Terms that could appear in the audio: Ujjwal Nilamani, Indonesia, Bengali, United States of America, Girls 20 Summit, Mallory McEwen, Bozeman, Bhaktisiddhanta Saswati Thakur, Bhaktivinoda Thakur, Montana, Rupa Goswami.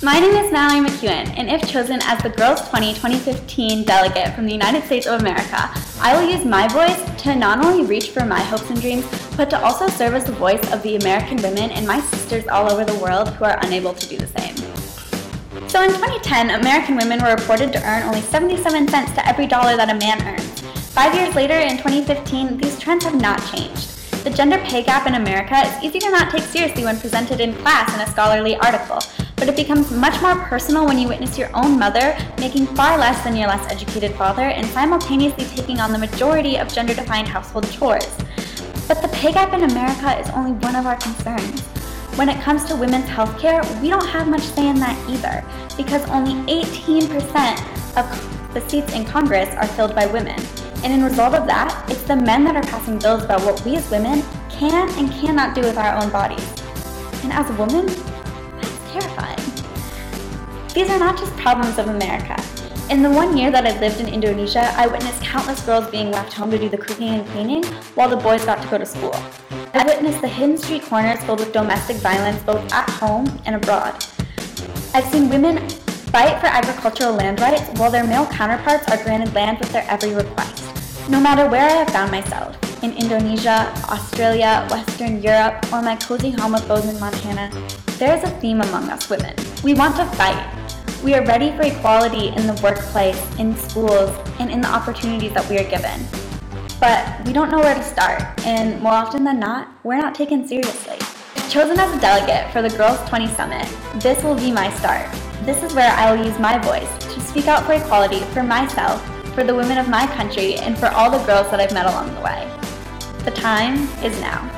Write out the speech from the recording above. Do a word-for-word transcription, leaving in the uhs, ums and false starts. My name is Mallory McEwen, and if chosen as the Girls twenty twenty fifteen delegate from the United States of America, I will use my voice to not only reach for my hopes and dreams, but to also serve as the voice of the American women and my sisters all over the world who are unable to do the same. So in twenty ten, American women were reported to earn only seventy-seven cents to every dollar that a man earns. Five years later, in twenty fifteen, these trends have not changed. The gender pay gap in America is easy to not take seriously when presented in class in a scholarly article, but it becomes much more personal when you witness your own mother making far less than your less educated father and simultaneously taking on the majority of gender-defined household chores. But the pay gap in America is only one of our concerns. When it comes to women's healthcare, we don't have much say in that either, because only eighteen percent of the seats in Congress are filled by women. And in result of that, it's the men that are passing bills about what we as women can and cannot do with our own bodies. And as a woman, that's terrifying. These are not just problems of America. In the one year that I lived in Indonesia, I witnessed countless girls being left home to do the cooking and cleaning while the boys got to go to school. I witnessed the hidden street corners filled with domestic violence both at home and abroad. I've seen women fight for agricultural land rights while their male counterparts are granted land with their every request. No matter where I have found myself, in Indonesia, Australia, Western Europe, or my cozy home of Bozeman, Montana, there is a theme among us women. We want to fight. We are ready for equality in the workplace, in schools, and in the opportunities that we are given. But we don't know where to start, and more often than not, we're not taken seriously. Chosen as a delegate for the Girls twenty Summit, this will be my start. This is where I will use my voice to speak out for equality for myself, for the women of my country, and for all the girls that I've met along the way. The time is now.